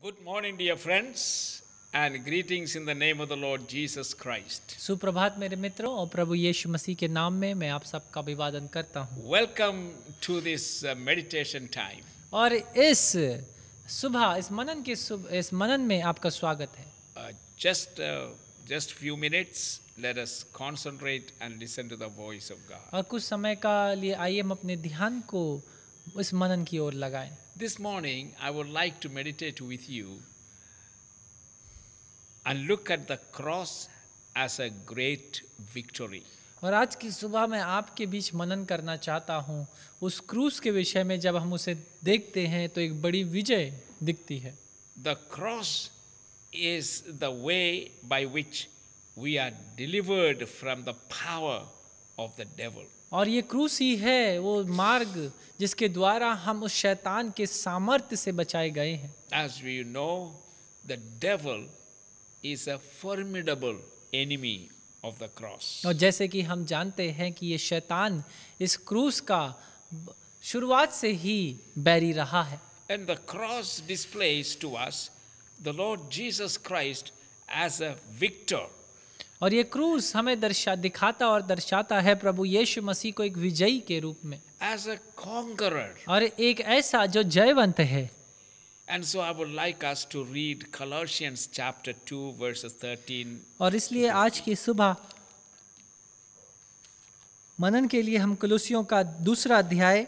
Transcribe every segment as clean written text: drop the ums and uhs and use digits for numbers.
Good morning, dear friends, and greetings in the name of the Lord Jesus Christ. सुप्रभात मेरे मित्रों और प्रभु यीशु मसीह के नाम में मैं आप सबका अभिवादन करता हूँ. Welcome to this meditation time. और इस मनन में आपका स्वागत है. Just few minutes, let us concentrate and listen to the voice of God. और कुछ समय का लिए आइए हम अपने ध्यान को इस मनन की ओर लगाएं. This morning I would like to meditate with you and look at the cross as a great victory. और आज की सुबह मैं आपके बीच मनन करना चाहता हूँ उस क्रूस के विषय में. जब हम उसे देखते हैं तो एक बड़ी विजय दिखती है. The cross is the way by which we are delivered from the power of the devil. और ये क्रूस ही है वो मार्ग जिसके द्वारा हम उस शैतान के सामर्थ्य से बचाए गए हैं. As we know, the devil is a formidable enemy of the cross. और जैसे कि हम जानते हैं कि ये शैतान इस क्रूस का शुरुआत से ही बैरी रहा है. And the cross displays to us the Lord Jesus Christ as a victor. और ये क्रूस हमें दिखाता है प्रभु यीशु मसीह को एक विजयी के रूप में. As a conqueror. और एक ऐसा जो जयवंत है. And so I would like us to read Colossians chapter 2 verses 13. और इसलिए आज की सुबह मनन के लिए हम कुलुसियों का 2 अध्याय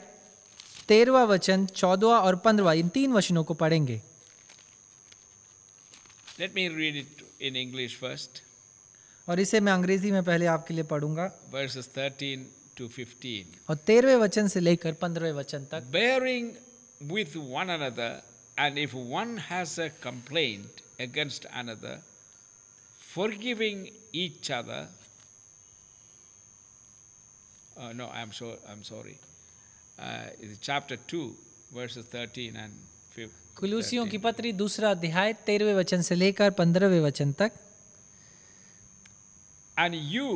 13वां वचन 14वां और 15वां इन 3 वचनों को पढ़ेंगे. Let me read it in English first. और इसे मैं अंग्रेजी में पहले आपके लिए पढ़ूंगा. Verses 13 to 15. और 13वें वचन से लेकर 15वें वचन तक. Bearing with one another, and if one has a complaint against another, forgiving each other. I'm sorry. Chapter 2, verses 13 and 15. कुलुसियों की पत्री 2 अध्याय 13वें वचन से लेकर 15वें वचन तक. And you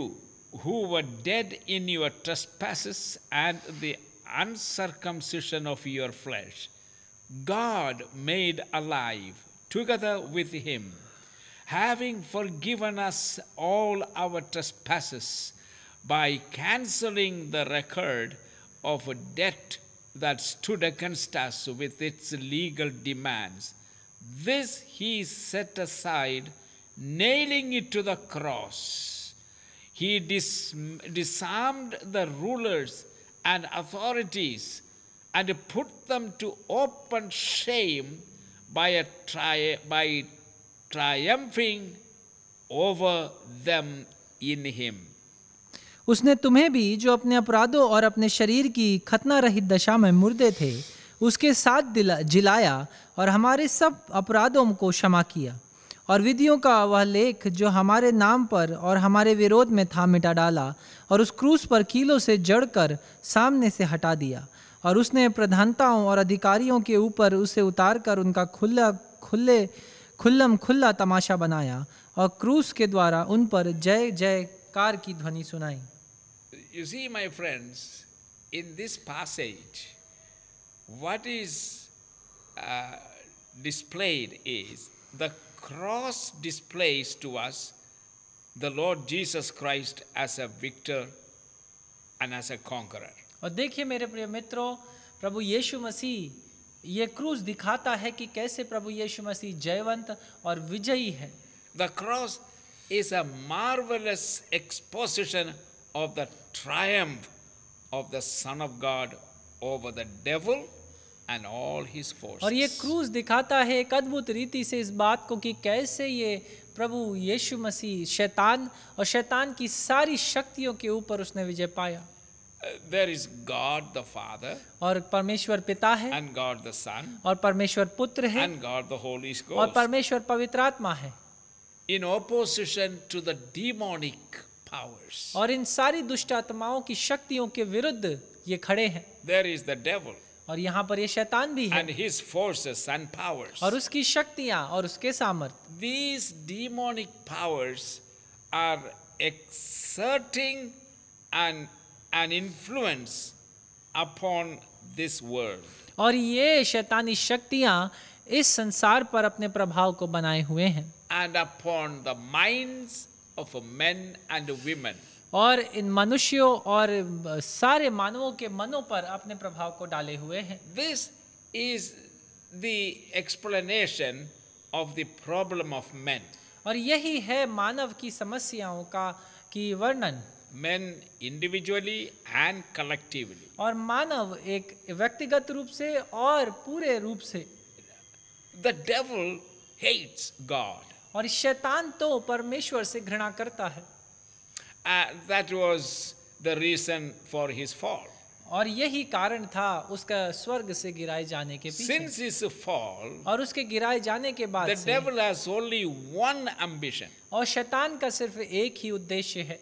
who were dead in your trespasses and the uncircumcision of your flesh, God made alive together with him, having forgiven us all our trespasses by cancelling the record of a debt that stood against us with its legal demands. This he set aside, nailing it to the cross. He disarmed the rulers and authorities and put them to open shame by triumphing over them in him. उसने तुम्हें भी जो अपने अपराधों और अपने शरीर की खतना रहित दशा में मुर्दे थे उसके साथ जिलाया और हमारे सब अपराधों को क्षमा किया और विधियों का वह लेख जो हमारे नाम पर और हमारे विरोध में था मिटा डाला और उस क्रूस पर कीलों से जड़कर सामने से हटा दिया. और उसने प्रधानताओं और अधिकारियों के ऊपर उसे उतारकर उनका खुल्ला तमाशा बनाया और क्रूस के द्वारा उन पर जय जयकार की ध्वनि सुनाई. You see, my friends, in this passage, what is displayed is the cross displays to us the Lord Jesus Christ as a victor and as a conqueror. और देखिए मेरे प्रिय मित्रों, प्रभु यीशु मसीह ये क्रूस दिखाता है कि कैसे प्रभु यीशु मसीह जयवंत और विजयी है. The cross is a marvelous exposition of the triumph of the Son of God over the devil and all his forces. और ये क्रूस दिखाता है एक अद्भुत रीति से इस बात को कि कैसे ये प्रभु यीशु मसीह शैतान और शैतान की सारी शक्तियों के ऊपर उसने विजय पाया. There is God the Father. और परमेश्वर पिता है. And God the Son. और परमेश्वर पुत्र है. And God the Holy Ghost. और परमेश्वर पवित्र आत्मा है. In opposition to the demonic powers. और इन सारी दुष्ट आत्माओं की शक्तियों के विरुद्ध ये खड़े हैं. There is the devil. और यहाँ पर ये शैतान भी है. And his forces and powers. और उसकी शक्तियाँ और उसके सामर्थ. These demonic powers are exerting an influence upon this world. और ये शैतानी शक्तियाँ इस संसार पर अपने प्रभाव को बनाए हुए हैं। And upon the minds of men and women. और इन मनुष्यों और सारे मानवों के मनों पर अपने प्रभाव को डाले हुए हैं। This is the explanation of the problem of men. और यही है मानव की समस्याओं का की वर्णन। Men individually and collectively. और मानव एक व्यक्तिगत रूप से और पूरे रूप से। The devil hates God. और शैतान तो परमेश्वर से घृणा करता है। That was the reason for his fall. और यही कारण था उसका स्वर्ग से गिराए जाने के पीछे। Since his fall, और उसके गिराए जाने के बाद the devil has only one ambition. और शैतान का सिर्फ एक ही उद्देश्य है।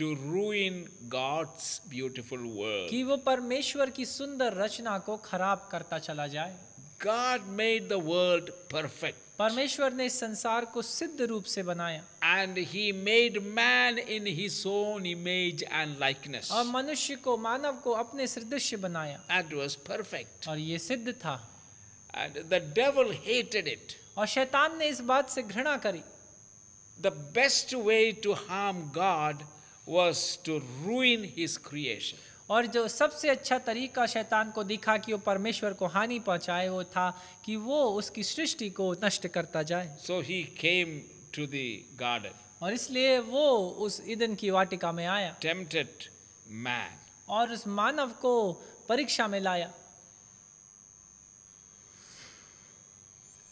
To ruin God's beautiful world. कि वो परमेश्वर की सुंदर रचना को खराब करता चला जाए। God made the world perfect. परमेश्वर ने संसार को सिद्ध रूप से बनाया। And he made man in his own image and likeness. और मनुष्य को मानव को अपने सदृश्य बनाया। That was perfect. और ये सिद्ध था। And the devil hated it. और शैतान ने इस बात से घृणा करी। The best way to harm God was to ruin his creation. और जो सबसे अच्छा तरीका शैतान को दिखा कि वो परमेश्वर को हानि पहुंचाए वो था कि वो उसकी सृष्टि को नष्ट करता जाए। So he came to the garden. और इसलिए वो उस ईदन की वाटिका में आया। Tempted man. और उस मानव को परीक्षा में लाया।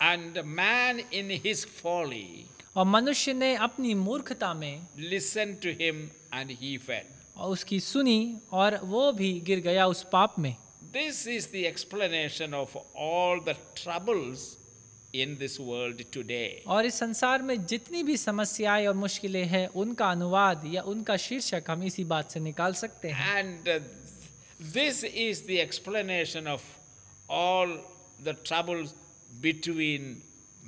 And man in his folly. और मनुष्य ने अपनी मूर्खता में listen to him and he fell. और उसकी सुनी और वो भी गिर गया उस पाप में। This is the explanation of all the troubles in this world today. और इस संसार में जितनी भी समस्याएं और मुश्किलें हैं उनका अनुवाद या उनका शीर्षक हम इसी बात से निकाल सकते हैं। And this is the explanation of all the troubles between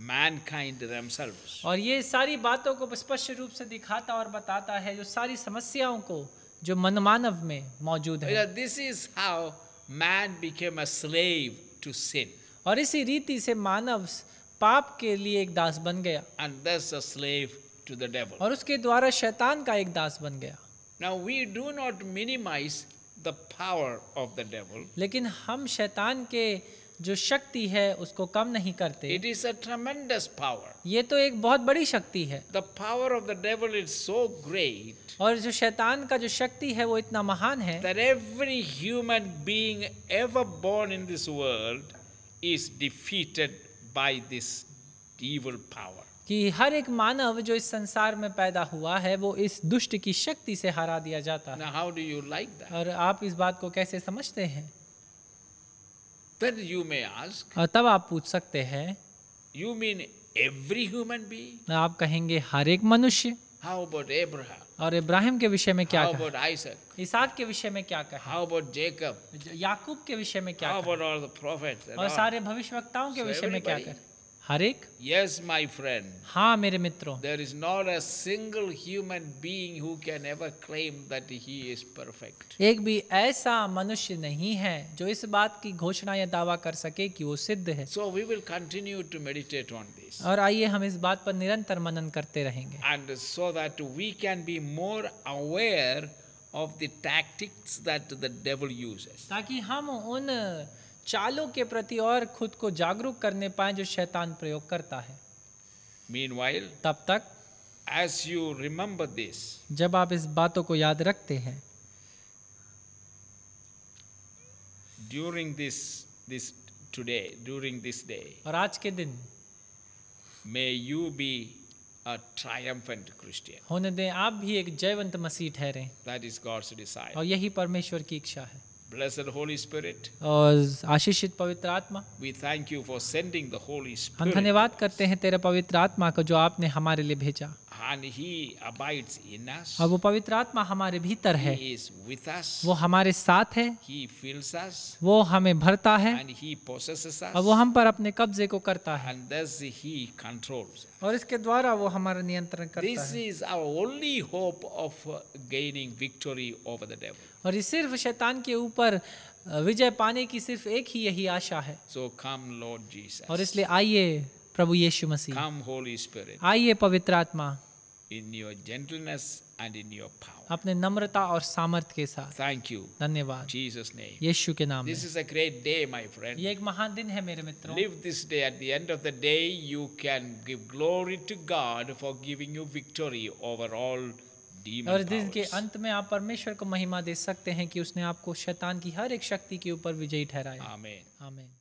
mankind themselves. और ये सारी बातों को स्पष्ट रूप से दिखाता और बताता है जो सारी समस्याओं को जो मनमानव में मौजूद है। This is how man became a slave to sin. और इसी रीति से मानव पाप के लिए एक दास बन गया। And thus a slave to the devil. और उसके द्वारा शैतान का एक दास बन गया। Now we do not minimize the power of the devil. लेकिन हम शैतान के जो शक्ति है उसको कम नहीं करते। It is a tremendous power. ये तो एक बहुत बड़ी शक्ति है। The power of the devil is so great. और जो शैतान का जो शक्ति है वो इतना महान है। That every human being ever born in this world is defeated by this evil power. कि हर एक मानव जो इस संसार में पैदा हुआ है वो इस दुष्ट की शक्ति से हरा दिया जाता है। Now how do you like that? और आप इस बात को कैसे समझते हैं? Then you may ask. तब आप पूछ सकते हैं। You mean every human being? आप कहेंगे हर एक मनुष्य। How about Abraham? और इब्राहिम के विषय में क्या कहा? How about Isaac? इसाक के विषय में क्या कहा? How about Jacob? याकूब के विषय में क्या कहा? How about all the prophets? और सारे भविष्यवक्ताओं के विषय में क्या कहा? हर एक। Yes, my friend. हाँ मेरे मित्रों। There is not a single human being who can ever claim that he is perfect. एक भी ऐसा मनुष्य नहीं है जो इस बात की घोषणा या दावा कर सके कि वो सिद्ध है। So we will continue to meditate on this. और आइए हम इस बात पर निरंतर मनन करते रहेंगे। And so that we can be more aware of the tactics that the devil uses. ताकि हम उन चालों के प्रति और खुद को जागरूक करने पाए जो शैतान प्रयोग करता है। Meanwhile, तब तक as you remember this, जब आप इस बातों को याद रखते हैं, during this day, और आज के दिन, may you be a triumphant Christian. होने दें आप भी एक जयवंत मसीह ठहरें। That is God's desire. और यही परमेश्वर की इच्छा है। Blessed Holy Spirit. और आशीषित पवित्र आत्मा। We thank you for sending the Holy Spirit. हम धन्यवाद करते हैं तेरे पवित्र आत्मा को जो आपने हमारे लिए भेजा। And he abides in us. और वो पवित्र आत्मा हमारे भीतर है। He is with us. वो हमारे साथ है। He fills us. वो हमें भरता है। And he possesses us. और वो हम पर अपने कब्जे को करता है। And thus he controls. और इसके द्वारा वो हमारा नियंत्रण करता है। This is our only hope of gaining victory over the devil. और ये सिर्फ शैतान के ऊपर विजय पाने की सिर्फ एक ही यही आशा है। So come Lord Jesus. और इसलिए आइए प्रभु यीशु मसीह। Come Holy Spirit. आइए पवित्र आत्मा। In your gentleness and in your power. अपने नम्रता और सामर्थ्य के साथ। Thank you. धन्यवाद। Jesus name. यीशु के नाम में। This is a great day, my friend. ये एक महान दिन है मेरे मित्रों। Live this day. At the end of the day, you can give glory to God for giving you victory over all. और दिन के अंत में आप परमेश्वर को महिमा दे सकते हैं कि उसने आपको शैतान की हर एक शक्ति के ऊपर विजयी ठहराया। आमीन। आमीन।